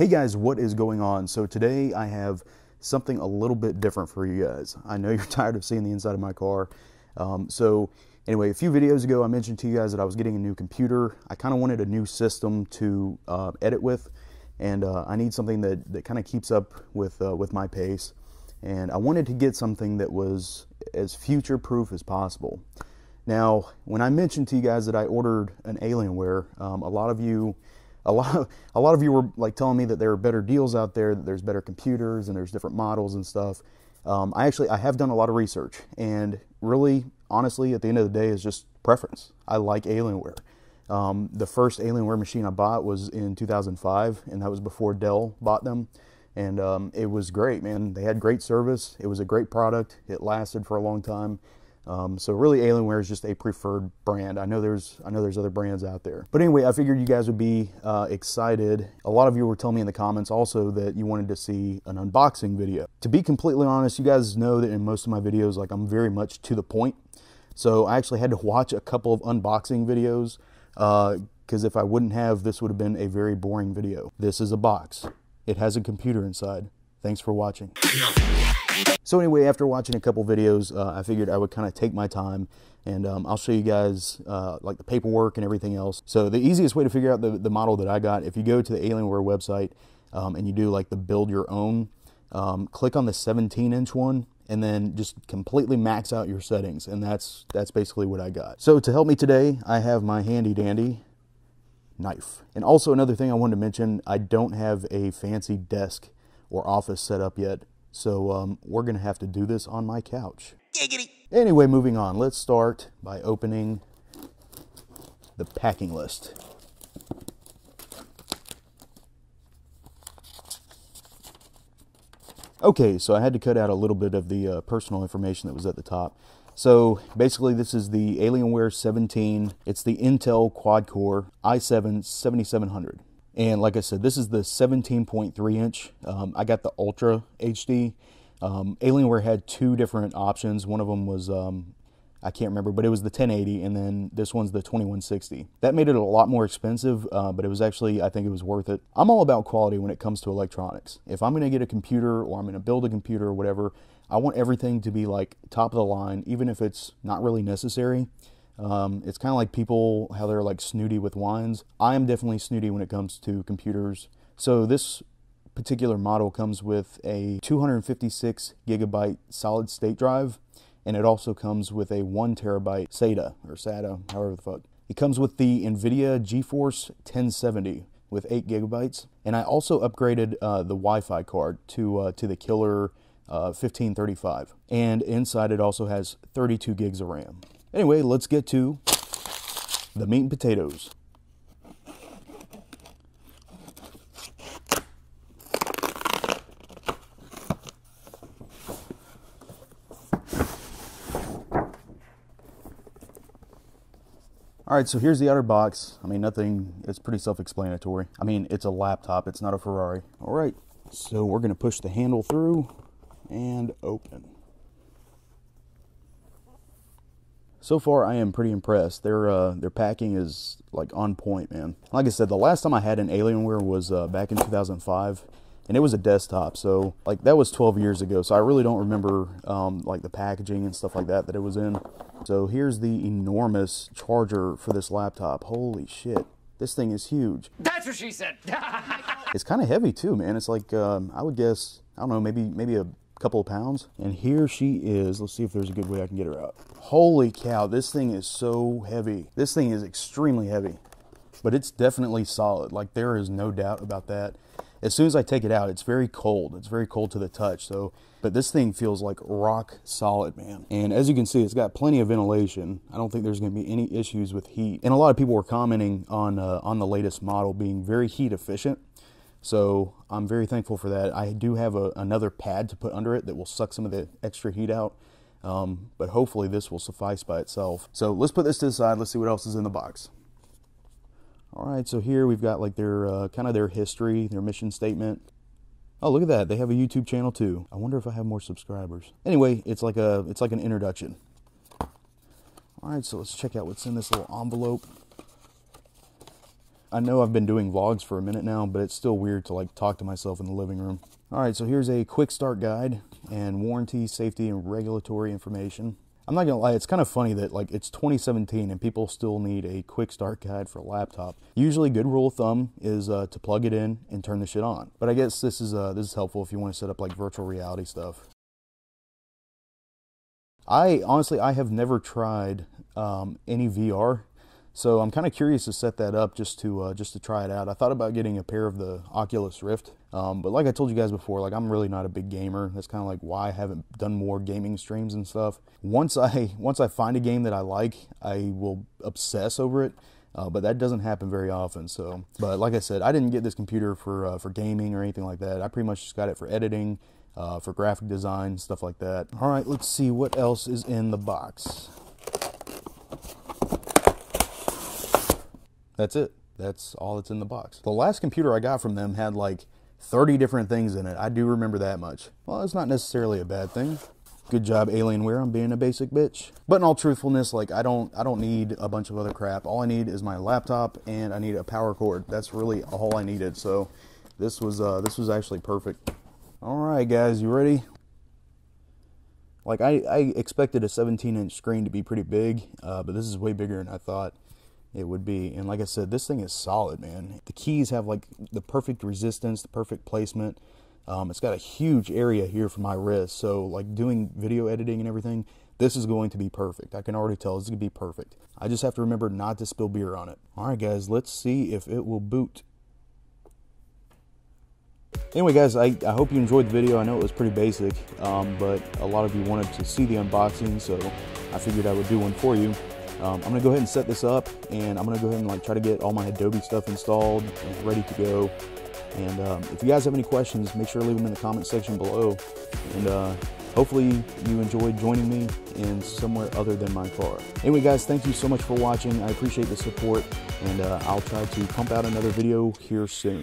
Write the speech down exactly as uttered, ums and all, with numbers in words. Hey guys, what is going on? So today I have something a little bit different for you guys. I know you're tired of seeing the inside of my car. Um, so anyway, a few videos ago I mentioned to you guys that I was getting a new computer. I kind of wanted a new system to uh, edit with, and uh, I need something that, that kind of keeps up with, uh, with my pace. And I wanted to get something that was as future-proof as possible. Now, when I mentioned to you guys that I ordered an Alienware, um, a lot of you... A lot, of, a lot of you were like telling me that there are better deals out there, that there's better computers and there's different models and stuff. Um, I actually, I have done a lot of research, and really, honestly, at the end of the day, it's just preference. I like Alienware. Um, the first Alienware machine I bought was in two thousand five, and that was before Dell bought them. And um, it was great, man. They had great service. It was a great product. It lasted for a long time. Um, so really, Alienware is just a preferred brand. I know there's I know there's other brands out there, but anyway, I figured you guys would be uh, excited. A lot of you were telling me in the comments also that you wanted to see an unboxing video. To be completely honest, you guys know that in most of my videos, like, I'm very much to the point. So I actually had to watch a couple of unboxing videos because uh, if I wouldn't have, this would have been a very boring video. This is a box. It has a computer inside. Thanks for watching. So anyway, after watching a couple videos, uh, I figured I would kind of take my time, and um, I'll show you guys uh, like the paperwork and everything else. So the easiest way to figure out the, the model that I got, if you go to the Alienware website um, and you do like the build your own, um, click on the seventeen inch one, and then just completely max out your settings. And that's, that's basically what I got. So to help me today, I have my handy dandy knife. And also another thing I wanted to mention, I don't have a fancy desk or office set up yet. So um, we're gonna have to do this on my couch. Giggity. Anyway, moving on, let's start by opening the packing list. Okay, so I had to cut out a little bit of the uh, personal information that was at the top. So basically, this is the Alienware seventeen. It's the Intel quad-core i seven seventy-seven hundred. And like I said, this is the seventeen point three inch. Um, I got the Ultra H D. Um, Alienware had two different options. One of them was, um, I can't remember, but it was the ten eighty, and then this one's the twenty-one sixty. That made it a lot more expensive, uh, but it was actually, I think it was worth it. I'm all about quality when it comes to electronics. If I'm going to get a computer, or I'm going to build a computer or whatever, I want everything to be like top of the line, even if it's not really necessary. Um, it's kind of like people, how they're like snooty with wines. I am definitely snooty when it comes to computers. So this particular model comes with a two hundred fifty-six gigabyte solid state drive. And it also comes with a one terabyte SATA or SATA, however the fuck. It comes with the NVIDIA GeForce ten seventy with eight gigabytes. And I also upgraded uh, the Wi-Fi card to, uh, to the Killer uh, fifteen thirty-five. And inside it also has thirty-two gigs of RAM. Anyway, let's get to the meat and potatoes. All right, so here's the outer box. I mean, nothing, it's pretty self-explanatory. I mean, it's a laptop, it's not a Ferrari. All right, so we're gonna push the handle through and open. So far, I am pretty impressed. Their uh, their packing is like on point, man. Like I said, the last time I had an Alienware was uh, back in two thousand five, and it was a desktop. So like that was twelve years ago. So I really don't remember um, like the packaging and stuff like that that it was in. So here's the enormous charger for this laptop. Holy shit, this thing is huge. That's what she said. It's kind of heavy too, man. It's like um, I would guess, I don't know, maybe maybe a couple of pounds. And here she is. Let's see if there's a good way I can get her out. Holy cow, this thing is so heavy. This thing is extremely heavy, but it's definitely solid. Like, there is no doubt about that. As soon as I take it out, it's very cold. It's very cold to the touch. So, but this thing feels like rock solid, man. And as you can see, it's got plenty of ventilation. I don't think there's going to be any issues with heat. And a lot of people were commenting on, uh, on the latest model being very heat efficient. So I'm very thankful for that. I do have a, another pad to put under it that will suck some of the extra heat out, um, but hopefully this will suffice by itself. So let's put this to the side. Let's see what else is in the box. All right, so here we've got like their uh, kind of their history, their mission statement. Oh, look at that! They have a YouTube channel too. I wonder if I have more subscribers. Anyway, it's like a it's like an introduction. All right, so let's check out what's in this little envelope. I know I've been doing vlogs for a minute now, but it's still weird to like talk to myself in the living room. All right, so here's a quick start guide and warranty, safety, and regulatory information. I'm not gonna lie, it's kind of funny that like it's twenty seventeen and people still need a quick start guide for a laptop. Usually good rule of thumb is uh, to plug it in and turn the shit on. But I guess this is, uh, this is helpful if you want to set up like virtual reality stuff. I honestly, I have never tried um, any V R, so I'm kind of curious to set that up just to uh, just to try it out. I thought about getting a pair of the Oculus Rift, um, but like I told you guys before, like I'm really not a big gamer. That's kind of like why I haven't done more gaming streams and stuff. Once I once I find a game that I like, I will obsess over it. Uh, but that doesn't happen very often. So, but like I said, I didn't get this computer for uh, for gaming or anything like that. I pretty much just got it for editing. Uh, for graphic design, stuff like that. All right, let's see what else is in the box. That's it. That's all that's in the box. The last computer I got from them had like thirty different things in it. I do remember that much. Well, it's not necessarily a bad thing. Good job, Alienware, on being a basic bitch. But in all truthfulness, like I don't, I don't need a bunch of other crap. All I need is my laptop and I need a power cord. That's really all I needed. So this was, uh, this was actually perfect. All right, guys, you ready? Like, I, I expected a seventeen inch screen to be pretty big, uh, but this is way bigger than I thought it would be. And like I said, this thing is solid, man. The keys have, like, the perfect resistance, the perfect placement. Um, it's got a huge area here for my wrist. So, like, doing video editing and everything, this is going to be perfect. I can already tell this is going to be perfect. I just have to remember not to spill beer on it. All right, guys, let's see if it will boot. Anyway, guys, I, I hope you enjoyed the video. I know it was pretty basic, um, but a lot of you wanted to see the unboxing, so I figured I would do one for you. Um, I'm going to go ahead and set this up, and I'm going to go ahead and like try to get all my Adobe stuff installed and ready to go. And um, if you guys have any questions, make sure to leave them in the comment section below. And uh, hopefully you enjoyed joining me in somewhere other than my car. Anyway, guys, thank you so much for watching. I appreciate the support, and uh, I'll try to pump out another video here soon.